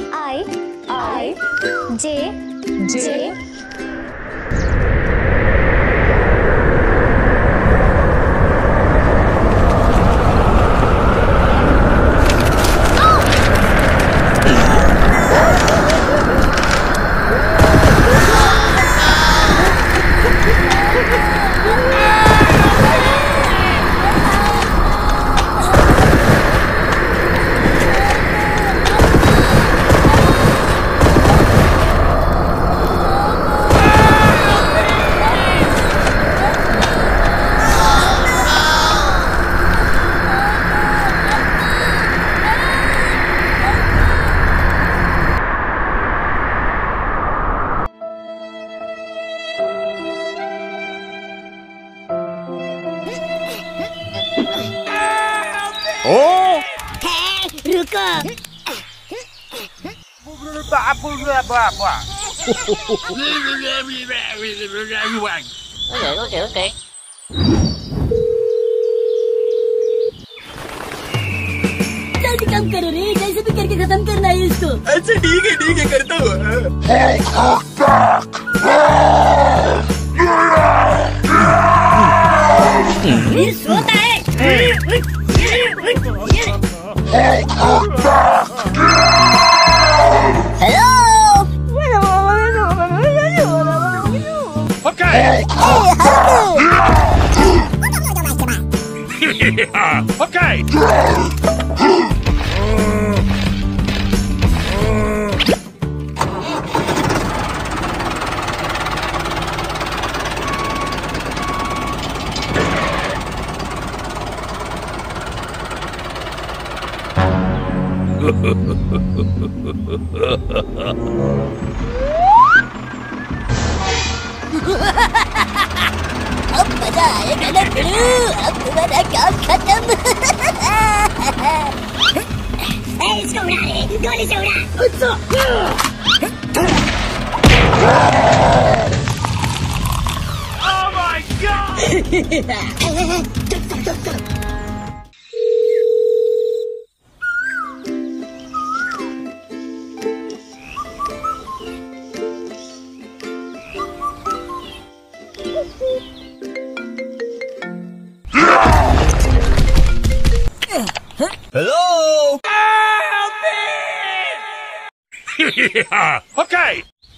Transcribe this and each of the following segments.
I J Okay. जल्दी काम करो रे, कैसे भी करके खत्म करना है इसको। अच्छा ठीक है करता हूँ। ये सोता है। Hello Okay. Hello? Help me! Yeah, okay.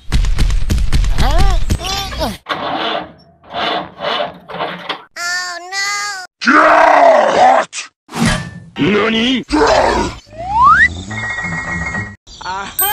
Oh no! What? Nani? Aha!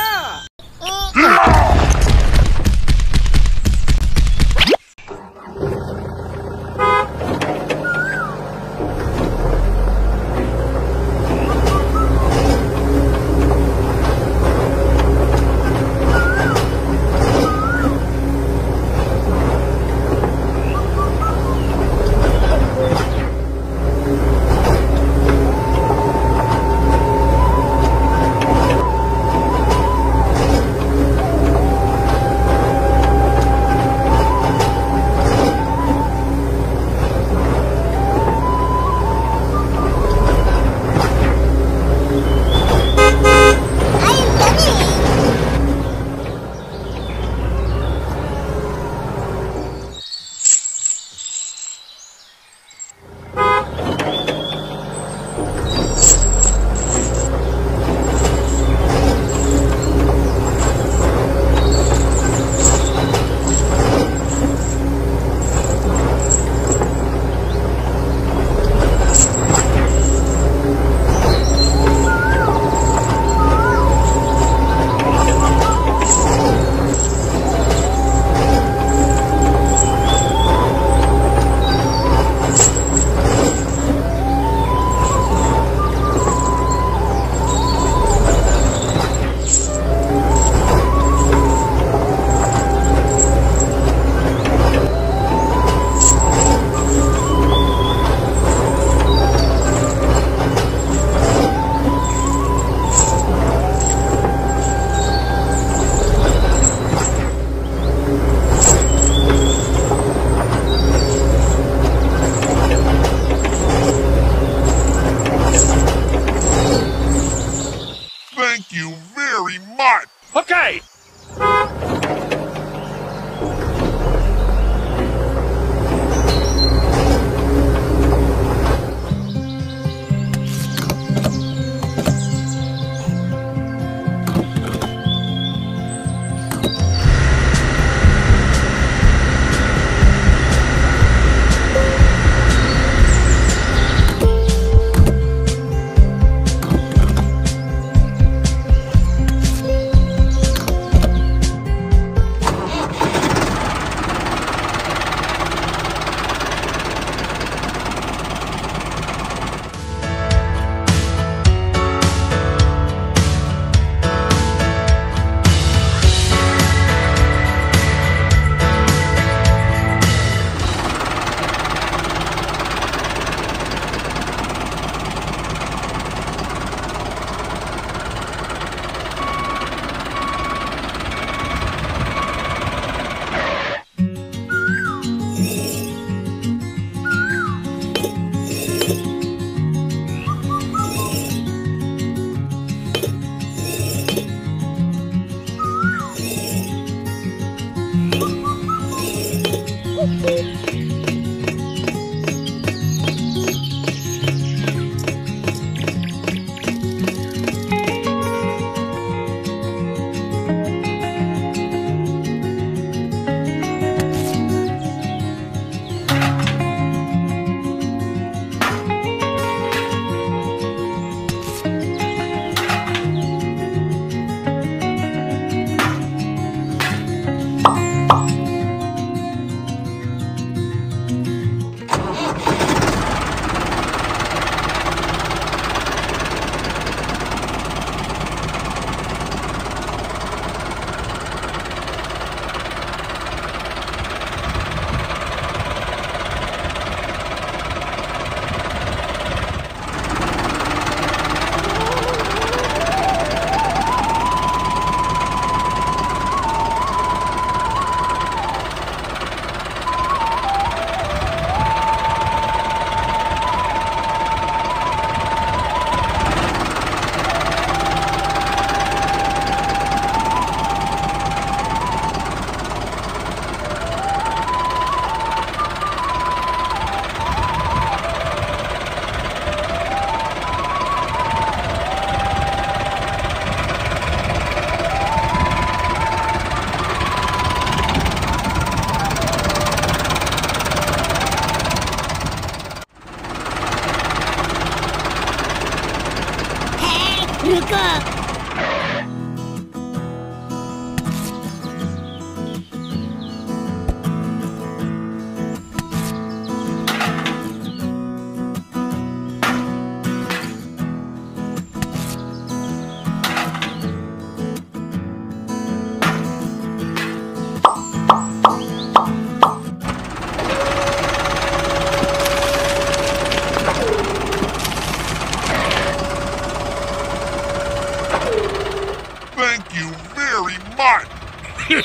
very much. Okay.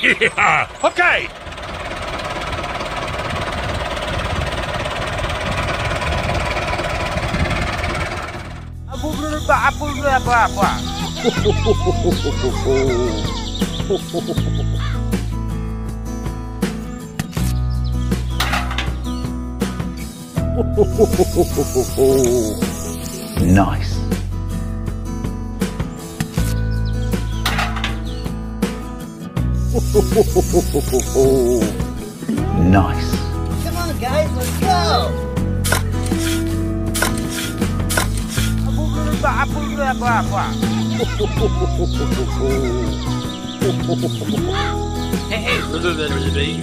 Yeah, okay. Nice. Nice. Come on, guys, let's go. Hey.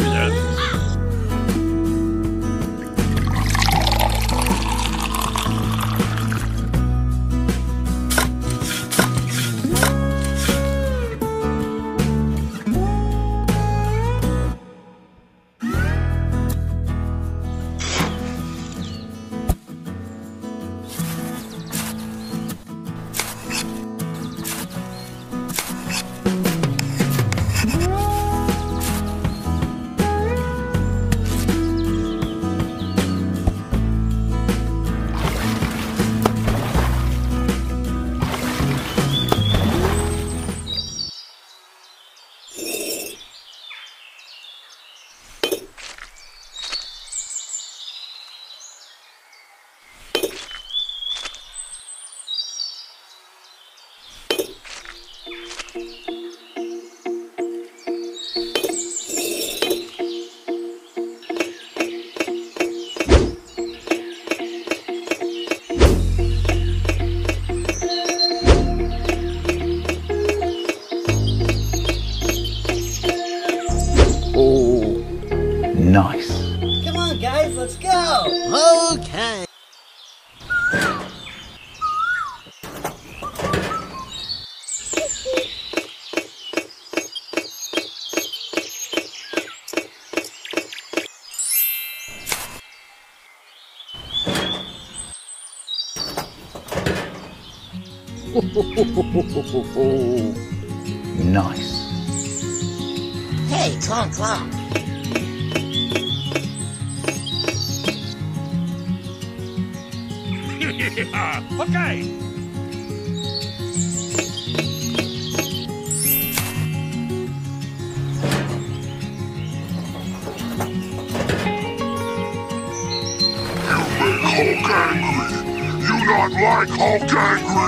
nice. Come on, guys, let's go. Okay. Nice. Hey, Clonk Clonk. Okay. You make Hulk angry. You not like Hulk angry.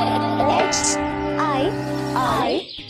Okay.